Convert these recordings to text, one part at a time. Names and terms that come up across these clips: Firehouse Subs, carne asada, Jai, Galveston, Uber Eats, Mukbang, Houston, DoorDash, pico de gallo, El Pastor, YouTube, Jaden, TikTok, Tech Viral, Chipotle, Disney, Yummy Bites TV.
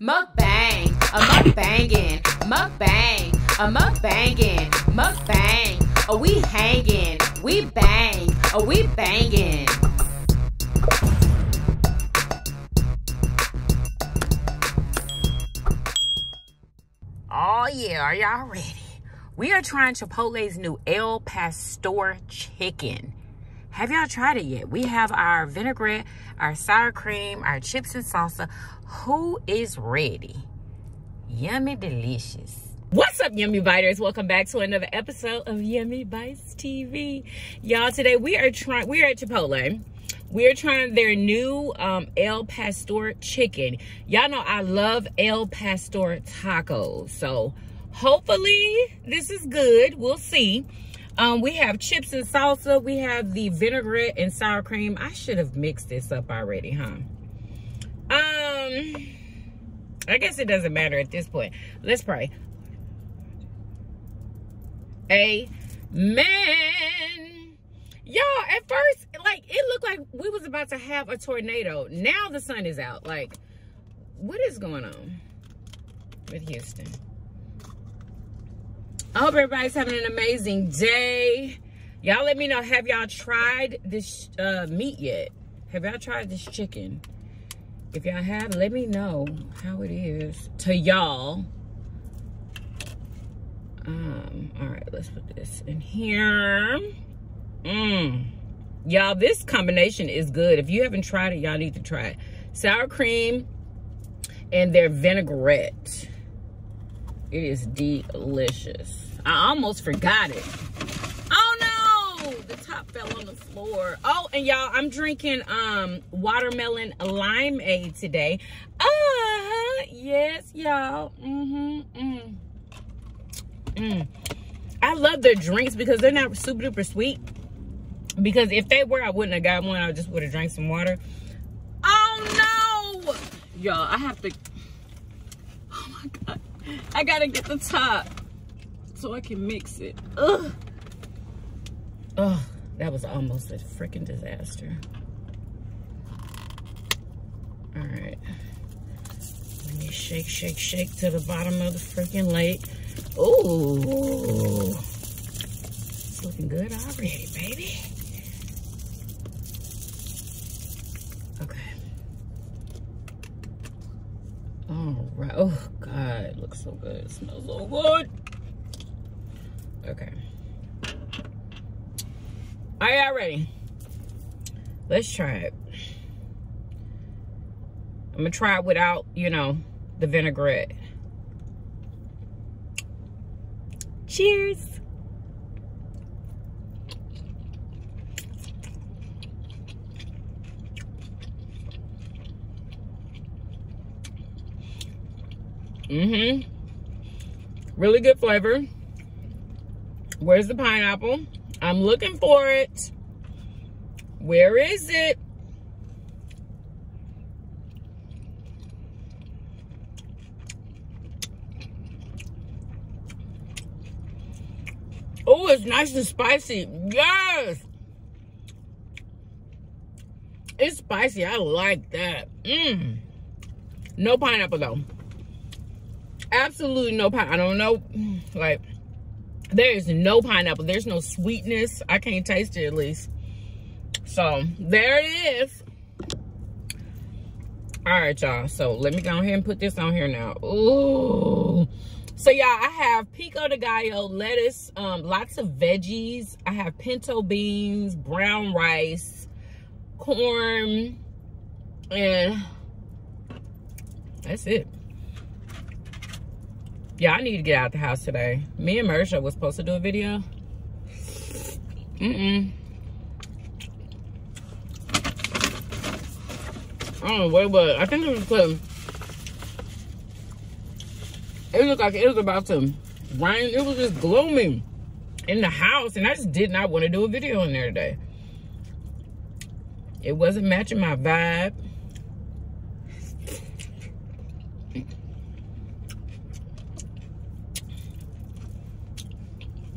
Mukbang, a mukbangin', mukbang, a mukbangin', mukbang, a we hangin', we bang, a we bangin'. Oh yeah, are y'all ready? We are trying Chipotle's new El Pastor chicken. Have y'all tried it yet? We have our vinaigrette, our sour cream, our chips and salsa. Who is ready? Yummy delicious. What's up, Yummy Biters? Welcome back to another episode of Yummy Bites TV. Y'all, today we are at Chipotle. We're trying their new El Pastor chicken. Y'all know I love El Pastor tacos. So hopefully this is good. We'll see. We have chips and salsa. We have the vinaigrette and sour cream. I should have mixed this up already, huh? I guess it doesn't matter at this point. Let's pray. Amen. Y'all, at first, like, it looked like we was about to have a tornado. Now the sun is out. Like, what is going on with Houston? I hope everybody's having an amazing day. Y'all let me know, have y'all tried this meat yet? Have y'all tried this chicken? If y'all have, let me know how it is to y'all. All right, let's put this in here. Y'all, this combination is good. If you haven't tried it, y'all need to try it. Sour cream and their vinaigrette. It is delicious. I almost forgot it. Oh no, the top fell on the floor. Oh, and y'all, I'm drinking watermelon limeade today. Yes, y'all. I love their drinks because they're not super duper sweet. Because if they were, I wouldn't have got one. I just would have drank some water. Oh no, y'all, I have to. Oh my God. I gotta get the top so I can mix it. Ugh. Oh, that was almost a freaking disaster. All right. Let me shake, shake, shake to the bottom of the freaking lake. Ooh. It's looking good already, baby. Okay. All right. Oh, God, it looks so good. It smells so good. Okay. Are y'all ready? Let's try it. I'm going to try it without, you know, the vinaigrette. Cheers. Really good flavor. Where's the pineapple? I'm looking for it. Where is it? Oh, it's nice and spicy. Yes. It's spicy. I like that. No pineapple though. Absolutely no pineapple. I don't know, like, there is no pineapple. There's no sweetness. I can't taste it, at least. So there it is. All right, y'all, so let me go ahead and put this on here now. Ooh. So y'all, I have pico de gallo, lettuce, lots of veggies. I have pinto beans, brown rice, corn, and that's it. Yeah, I need to get out the house today. Me and Marisha was supposed to do a video. I don't know what it was. I think it was because it looked like it was about to rain. It was just gloomy in the house, and I just did not want to do a video in there today. It wasn't matching my vibe.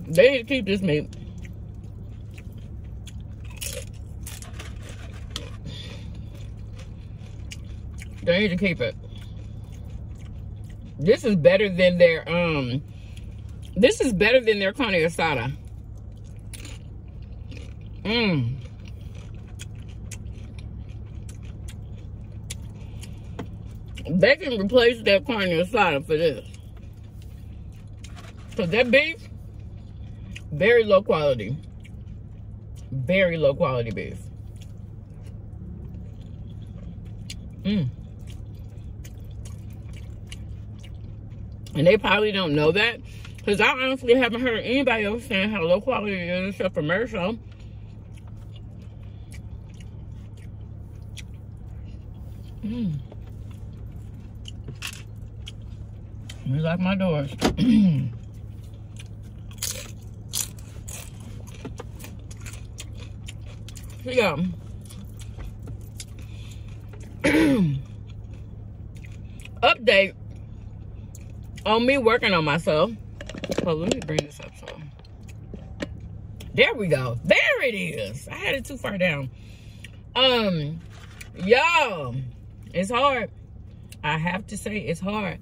They need to keep this meat. They need to keep it. This is better than their carne asada. They can replace that carne asada for this. So that beef, very low quality. Very low quality beef. And they probably don't know that, because I honestly haven't heard anybody else saying how low quality it is except for Marshall. You like my doors. Here you go. Update on me working on myself. Well, let me bring this up. So there we go. There it is. I had it too far down. Y'all, it's hard. I have to say it's hard.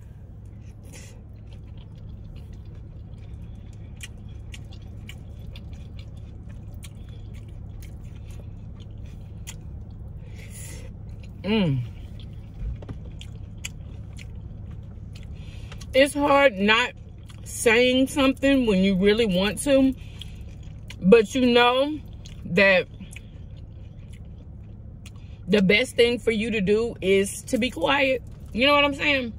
It's hard not saying something when you really want to, but you know that the best thing for you to do is to be quiet. You know what I'm saying?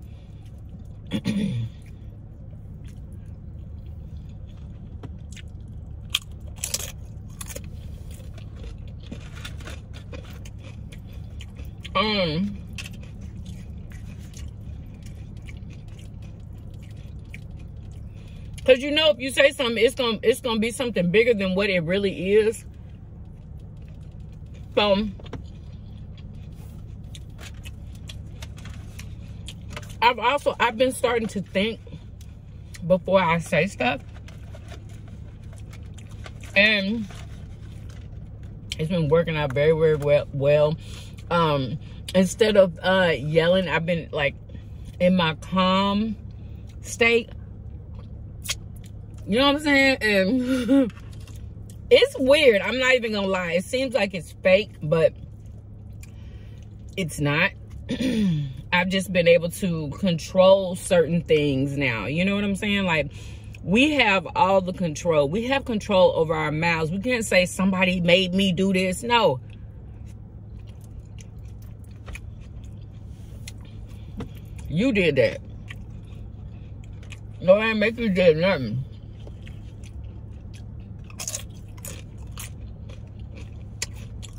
Cause you know if you say something, it's gonna be something bigger than what it really is. So I've been starting to think before I say stuff, and it's been working out very, very well. Instead of yelling, I've been like in my calm state. You know what I'm saying? And it's weird. I'm not even gonna lie. It seems like it's fake, but it's not. I've just been able to control certain things now. You know what I'm saying? Like, we have all the control. We have control over our mouths. We can't say somebody made me do this. No. You did that. No, I didn't make you do nothing.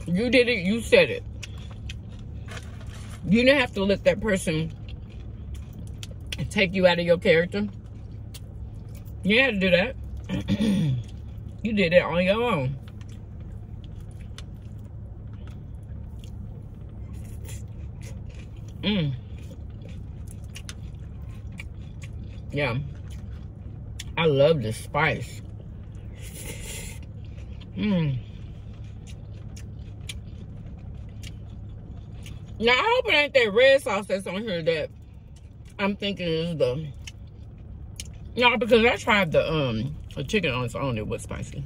You did it. You said it. You didn't have to let that person take you out of your character. You didn't have to do that. You did that on your own. Yeah, I love this spice. Now, I hope it ain't that red sauce that's on here that I'm thinking is the... No, because I tried the chicken on its own. It was spicy.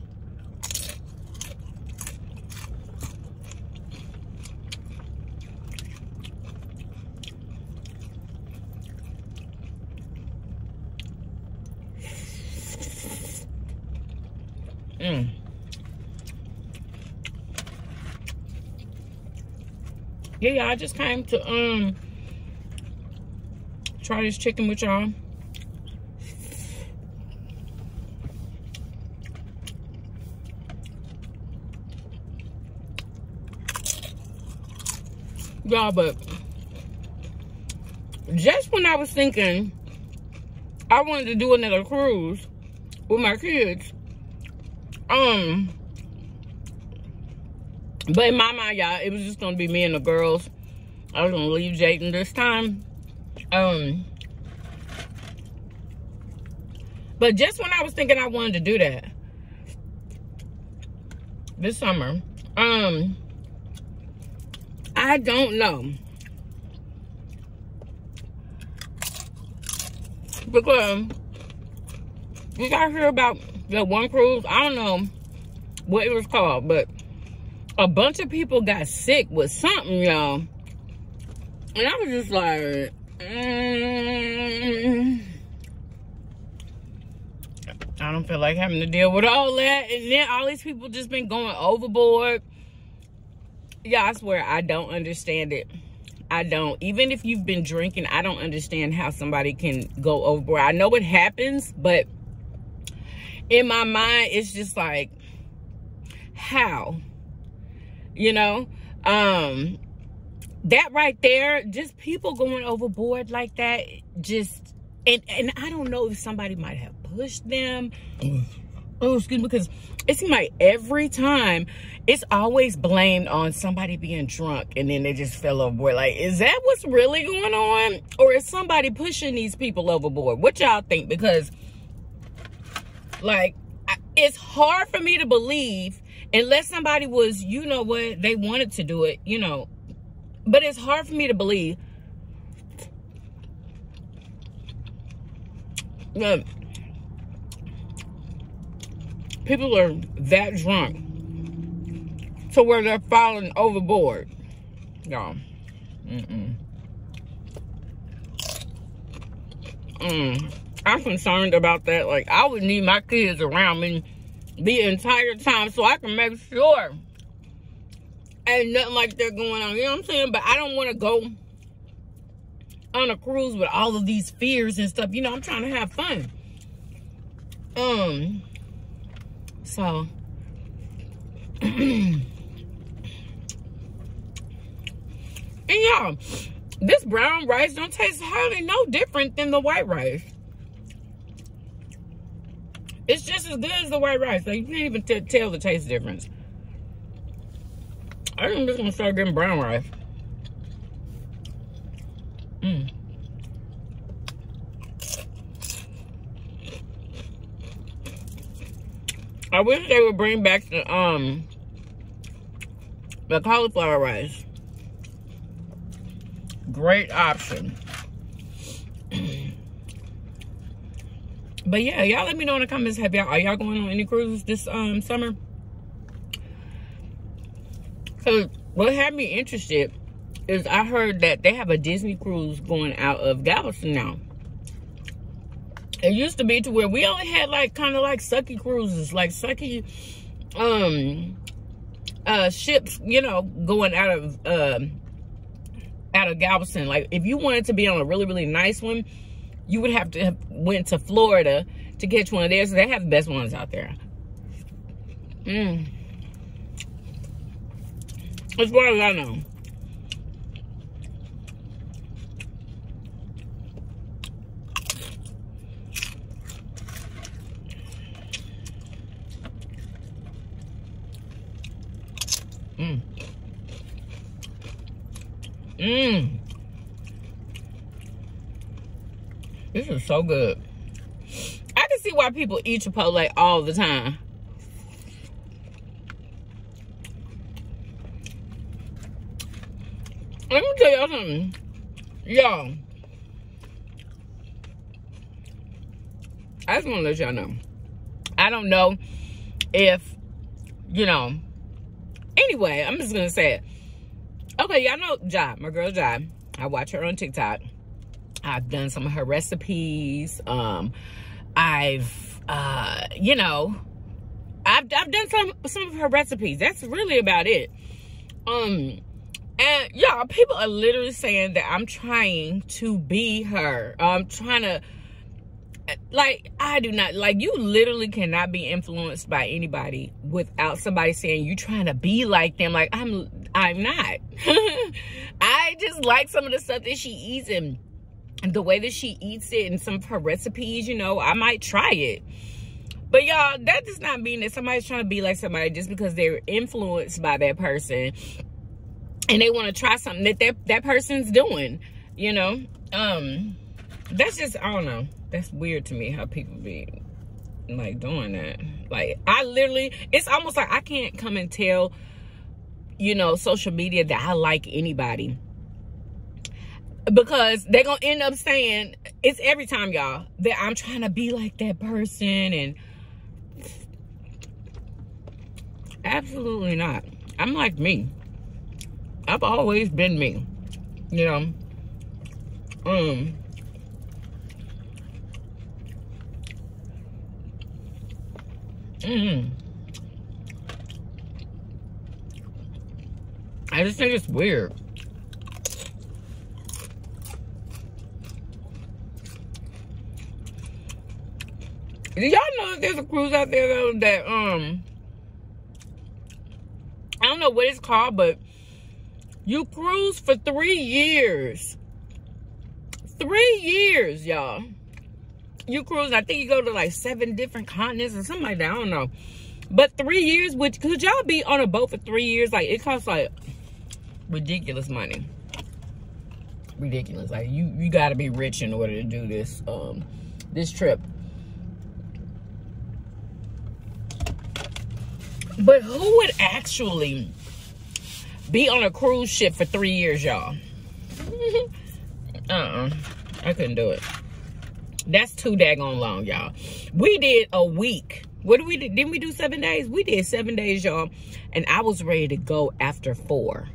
Yeah, I just came to try this chicken with y'all. Y'all, but just when I was thinking I wanted to do another cruise with my kids, but in my mind, y'all, it was just gonna be me and the girls. I was gonna leave Jaden this time. But just when I was thinking I wanted to do that this summer, I don't know. Because you guys hear about that one cruise? I don't know what it was called, but a bunch of people got sick with something, y'all. And I was just like, I don't feel like having to deal with all that. And then all these people just been going overboard. Yeah, I swear, I don't understand it. I don't. Even if you've been drinking, I don't understand how somebody can go overboard. I know it happens, but in my mind, it's just like, how? You know? That right there, just people going overboard like that, just, and I don't know if somebody might have pushed them. Oh, excuse me, because it seems like every time it's always blamed on somebody being drunk and then they just fell overboard. Like, is that what's really going on? Or is somebody pushing these people overboard? What y'all think? Because, like, it's hard for me to believe, unless somebody was, you know what, they wanted to do it, you know. But it's hard for me to believe that people are that drunk to where they're falling overboard, y'all. I'm concerned about that. Like, I would need my kids around me the entire time so I can make sure ain't nothing like that going on. You know what I'm saying? But I don't want to go on a cruise with all of these fears and stuff. You know, I'm trying to have fun. So, and y'all, this brown rice don't taste hardly no different than the white rice. It's just as good as the white rice. Like, you can't even tell the taste difference. I think I'm just gonna start getting brown rice. I wish they would bring back the cauliflower rice. Great option. But yeah, y'all let me know in the comments. Have y'all, are y'all going on any cruises this summer? So what had me interested is I heard that they have a Disney cruise going out of Galveston now. It used to be to where we only had like kind of like sucky cruises, like sucky ships, you know, going out of Galveston. Like, if you wanted to be on a really, really nice one, you would have to have went to Florida to catch one of theirs. So they have the best ones out there. As far as I know. This is so good. I can see why people eat Chipotle all the time. Let me tell y'all something. Y'all, I just want to let y'all know. I don't know if, you know, anyway, I'm just going to say it. Okay, y'all know Jai, my girl Jai. I watch her on TikTok. I've done some of her recipes. I've, you know, I've done some of her recipes. That's really about it. And y'all, people are literally saying that I'm trying to be her. I'm trying to, like, I do not, like, you literally cannot be influenced by anybody without somebody saying you trying to be like them. Like, I'm not. I just like some of the stuff that she eats and the way that she eats it and some of her recipes, you know, I might try it. But y'all, that does not mean that somebody's trying to be like somebody just because they're influenced by that person and they want to try something that that person's doing, you know. That's just, I don't know. That's weird to me how people be like doing that. Like, I literally, it's almost like I can't come and tell, you know, social media that I like anybody. because they're gonna end up saying, it's every time, y'all, that I'm trying to be like that person, and absolutely not. I'm like me. I've always been me, you know. I just think it's weird. Do y'all know there's a cruise out there though that I don't know what it's called, but you cruise for 3 years. 3 years, y'all. You cruise, I think you go to like 7 different continents or something like that. I don't know. But 3 years, which could y'all be on a boat for 3 years? Like, it costs like ridiculous money. Ridiculous. Like, you gotta be rich in order to do this this trip. But who would actually be on a cruise ship for 3 years, y'all? I couldn't do it. That's too daggone long, y'all. We did a week. What did we do? Didn't we do 7 days? We did 7 days, y'all. And I was ready to go after 4.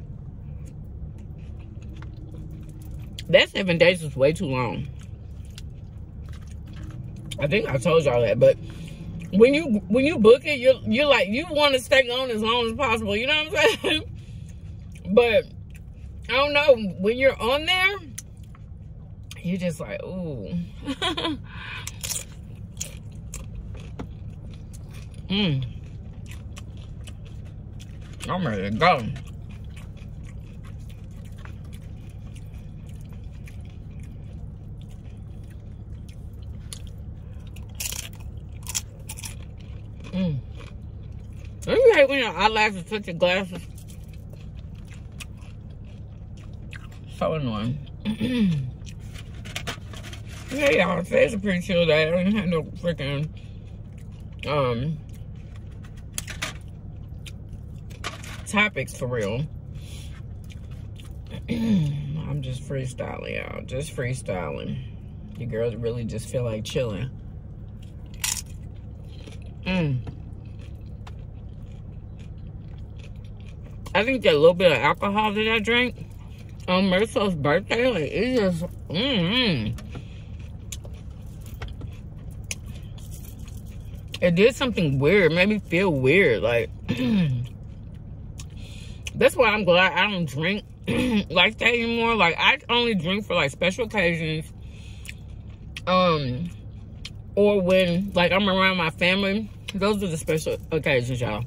That 7 days was way too long. I think I told y'all that, but when you book it, you're like, you want to stay on as long as possible. You know what I'm saying? But I don't know, when you're on there, you're just like, ooh. I'm ready to go. Don't you hate when your eyelashes touch your glasses? So annoying. Hey y'all, today's a pretty chill day. I didn't have no freaking topics for real. I'm just freestyling, y'all. Just freestyling. You girls really just feel like chilling. I think that little bit of alcohol that I drank on Merceau's birthday, like, it just, it did something weird. It made me feel weird. Like, that's why I'm glad I don't drink like that anymore. Like, I only drink for, like, special occasions. Or when, like, I'm around my family. Those are the special occasions, y'all.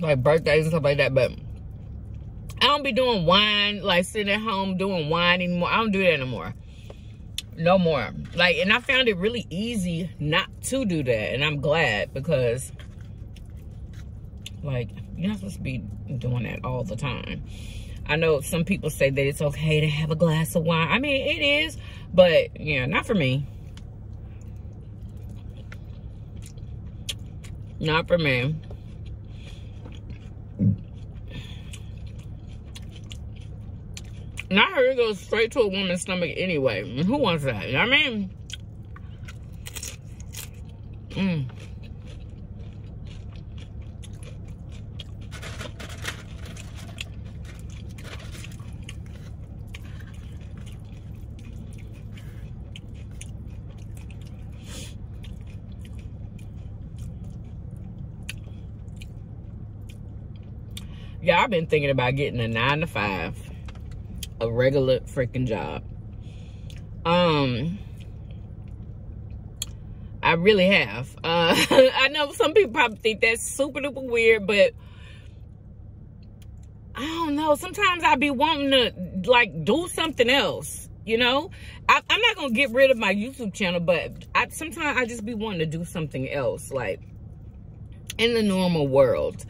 Like, birthdays and stuff like that. But I don't be doing wine, like, sitting at home doing wine anymore. I don't do that anymore. No more. Like, and I found it really easy not to do that. And I'm glad, because, like, you're not supposed to be doing that all the time. I know some people say that it's okay to have a glass of wine. I mean, it is. But, yeah, not for me. Not for me. And I heard it goes straight to a woman's stomach anyway. Who wants that? You know what I mean? Yeah, I've been thinking about getting a 9-to-5. A regular freaking job. I really have. I know some people probably think that's super duper weird, but I don't know. Sometimes I be wanting to, like, do something else, you know? I'm not gonna get rid of my YouTube channel, but sometimes I just be wanting to do something else, like, in the normal world.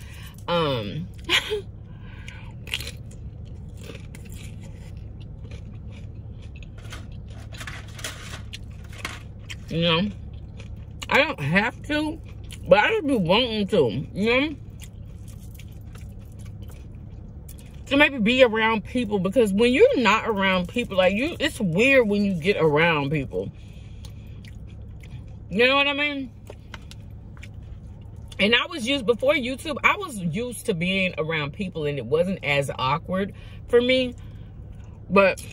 You know, I don't have to, but I just be wanting to, you know? to maybe be around people, because when you're not around people, like you, it's weird when you get around people. You know what I mean? And I was used, before YouTube, I was used to being around people and it wasn't as awkward for me. But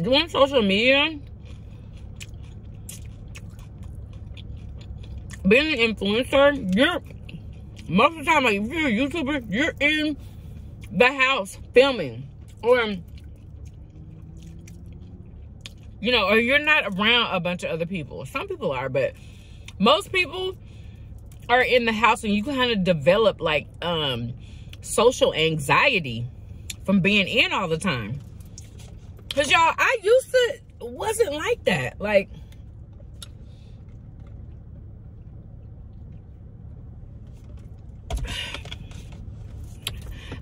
doing social media, being an influencer, you're, most of the time, like if you're a YouTuber, you're in the house filming, or, you know, or you're not around a bunch of other people. Some people are, but most people are in the house, and you kind of develop like social anxiety from being in all the time. Cause y'all, I used to wasn't like that. Like,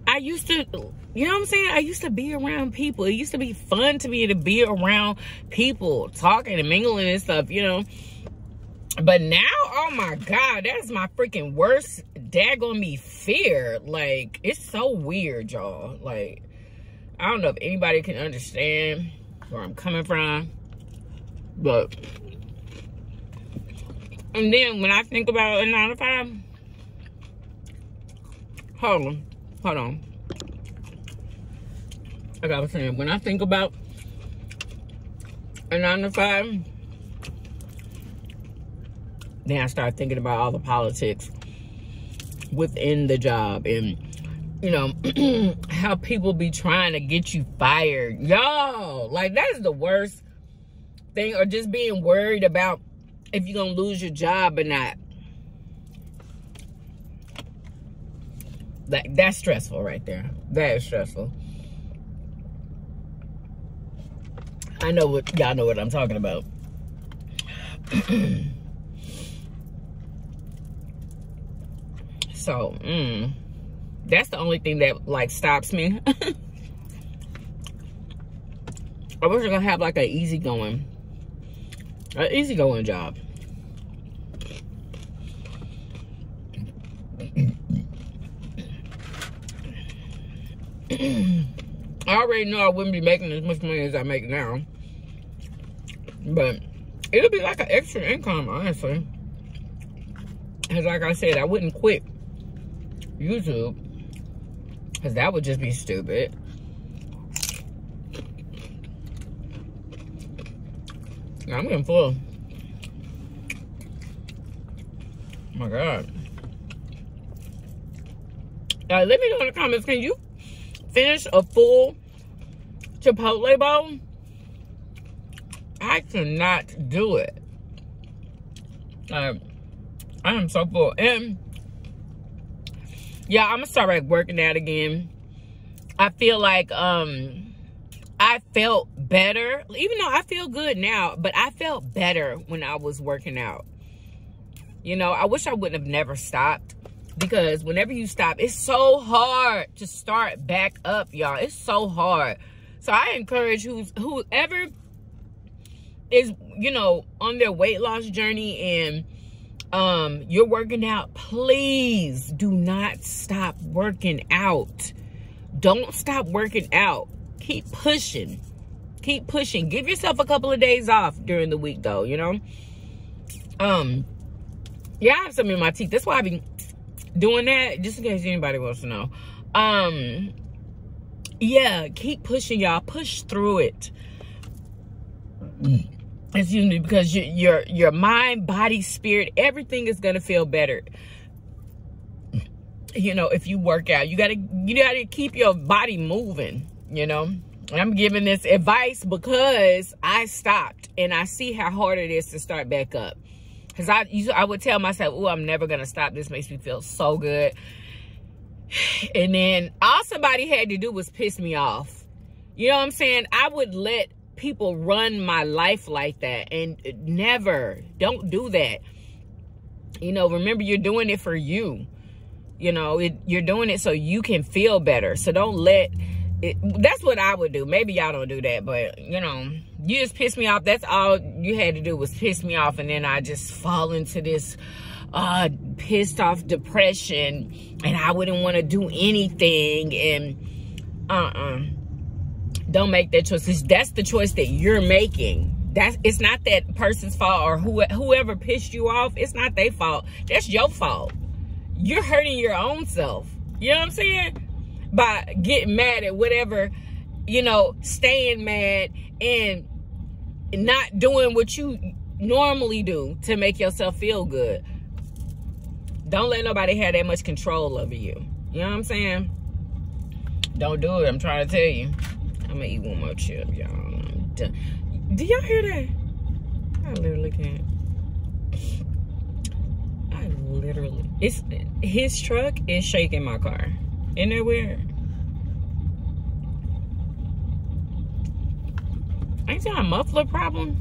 I used to, you know what I'm saying? I used to be around people. It used to be fun to me to be around people, talking and mingling and stuff, you know? But now, oh my God, that's my freaking worst daggone me fear. Like, it's so weird, y'all. Like, I don't know if anybody can understand where I'm coming from, but, and then when I think about a 9-to-5, hold on. Like I was saying, when I think about a 9-to-5, then I start thinking about all the politics within the job and, you know, how people be trying to get you fired. Y'all, like, that is the worst thing. Or just being worried about if you're going to lose your job or not. Like, that's stressful right there. That is stressful. I know what, y'all know what I'm talking about. So, that's the only thing that, like, stops me. I wish I could have, like, an easygoing job. I already know I wouldn't be making as much money as I make now, but it'll be like an extra income, honestly. Because like I said, I wouldn't quit YouTube, because that would just be stupid. I'm getting full. Oh my God. Let me know in the comments, can you finish a full Chipotle bowl? I cannot do it. I am so full. And yeah, I'm gonna start like working out again. I feel like I felt better, even though I feel good now, but I felt better when I was working out. You know, I wish I wouldn't have never stopped, because whenever you stop, it's so hard to start back up, y'all. It's so hard. So I encourage whoever is, you know, on their weight loss journey and you're working out, please do not stop working out. Don't stop working out. Keep pushing. Keep pushing. Give yourself a couple of days off during the week, though, you know? Yeah, I have something in my teeth. That's why I've been doing that, just in case anybody wants to know. Yeah, keep pushing, y'all. Push through it. Excuse me, because your mind, body, spirit, everything is gonna feel better. You know, if you work out, you gotta keep your body moving. You know, and I'm giving this advice because I stopped and I see how hard it is to start back up. Because I would tell myself, oh, I'm never going to stop. This makes me feel so good. And then all somebody had to do was piss me off. You know what I'm saying? I would let people run my life like that. And never. Don't do that. You know, remember, you're doing it for you. You know, you're doing it so you can feel better. So don't let it, that's what I would do. Maybe y'all don't do that, but, you know, you just pissed me off. That's all you had to do was piss me off, and then I just fall into this pissed off depression, and I wouldn't want to do anything, and don't make that choice. That's the choice that you're making. It's not that person's fault, or whoever pissed you off. It's not their fault. That's your fault. You're hurting your own self. You know what I'm saying? By getting mad at whatever, you know, staying mad and not doing what you normally do to make yourself feel good. Don't let nobody have that much control over you. You know what I'm saying? Don't do it. I'm trying to tell you. I'm gonna eat one more chip, y'all. I'm done. Do y'all hear that? I literally can't. It's his truck is shaking my car. Isn't that weird? Ain't that a muffler problem?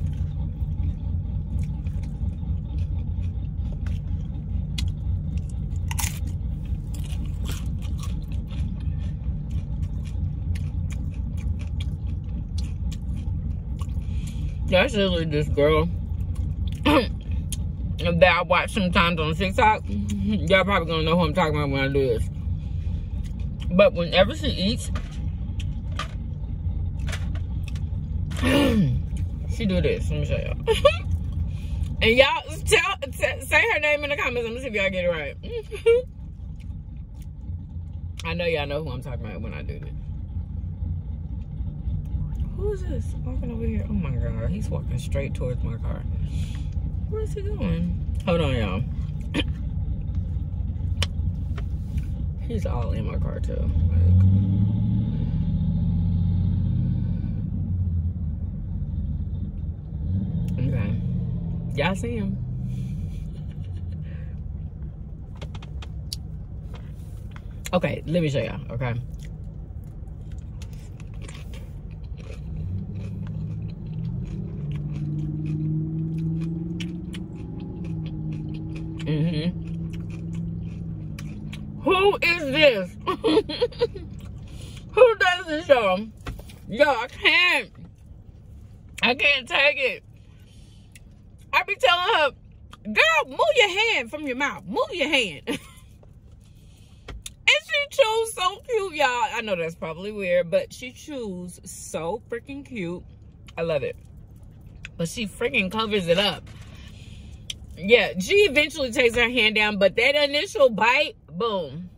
That's literally this girl that I watch sometimes on TikTok. Y'all probably gonna know who I'm talking about when I do this. But whenever she eats, she do this. Let me show y'all. And y'all say her name in the comments. Let me see if y'all get it right. I know y'all know who I'm talking about when I do this. Who is this walking over here? Oh my God, he's walking straight towards my car. Where is he going? Hold on, y'all. He's all in my car, too. Like, okay. Y'all see him. Okay, let me show y'all, okay? Who is this? Who does this, y'all? Y'all, I can't take it. I be telling her, girl, move your hand from your mouth. Move your hand. And she chews so cute, y'all. I know that's probably weird, but she chews so freaking cute. I love it. But she freaking covers it up. Yeah, she eventually takes her hand down, but that initial bite, boom,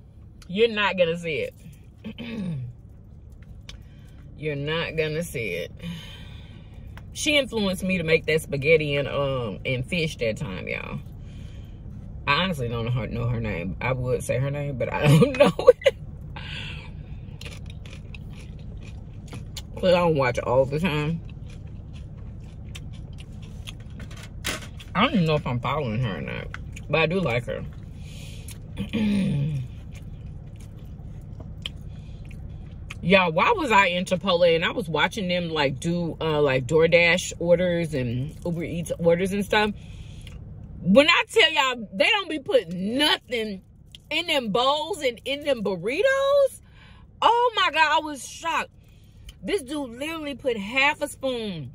you're not gonna see it. You're not gonna see it. She influenced me to make that spaghetti and fish that time, y'all. I honestly don't know her name. I would say her name, but I don't know it. Cause I don't watch all the time. I don't even know if I'm following her or not, but I do like her. Y'all, why was I in Chipotle and I was watching them like do like DoorDash orders and Uber Eats orders and stuff? When I tell y'all, they don't be putting nothing in them bowls and in them burritos. Oh my God, I was shocked. This dude literally put half a spoon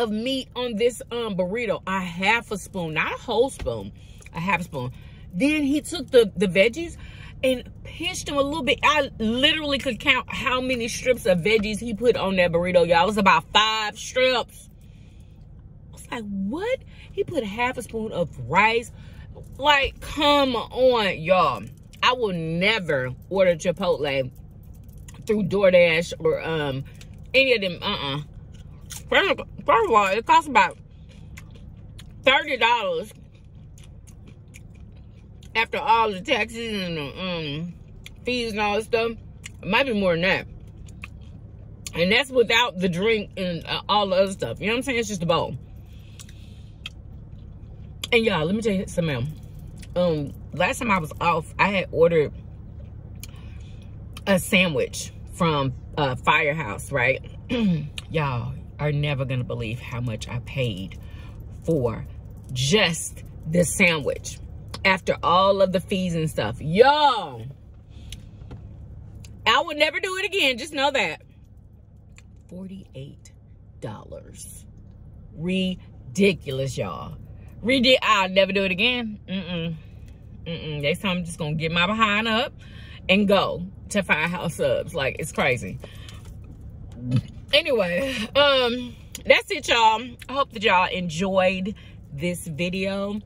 of meat on this burrito. A half a spoon, not a whole spoon, a half spoon. Then he took the veggies and pinched them a little bit. I literally could count how many strips of veggies he put on that burrito, y'all. It was about 5 strips. I was like, what? He put half a spoon of rice. Like, come on, y'all. I will never order Chipotle through DoorDash or any of them. First of all, it costs about $30. After all the taxes and the fees and all that stuff, it might be more than that. And that's without the drink and all the other stuff. You know what I'm saying? It's just a bowl. And y'all, let me tell you something else. Last time I was off, I had ordered a sandwich from Firehouse, right? Y'all are never going to believe how much I paid for just this sandwich. After all of the fees and stuff. Yo. I would never do it again. Just know that. $48. Ridiculous, y'all. Redid, I'll never do it again. Next time I'm just gonna get my behind up and go to Firehouse Subs. Like, it's crazy. Anyway, that's it, y'all. I hope that y'all enjoyed this video.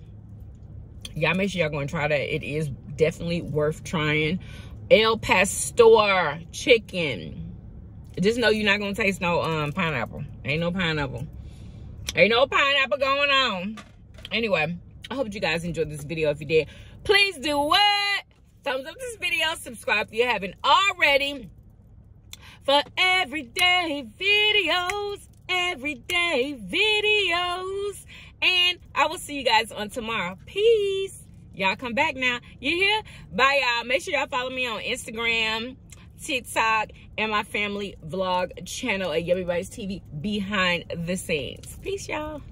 Y'all make sure y'all gonna try that. It is definitely worth trying. El Pastor chicken. Just know you're not gonna taste no pineapple. Ain't no pineapple. Ain't no pineapple going on. Anyway, I hope you guys enjoyed this video. If you did, please do what? Thumbs up this video. Subscribe if you haven't already. For everyday videos. Everyday videos. And I will see you guys on tomorrow. Peace. Y'all come back now. You hear? Bye, y'all. Make sure y'all follow me on Instagram, TikTok, and my family vlog channel at Yummy Bites TV behind the scenes. Peace, y'all.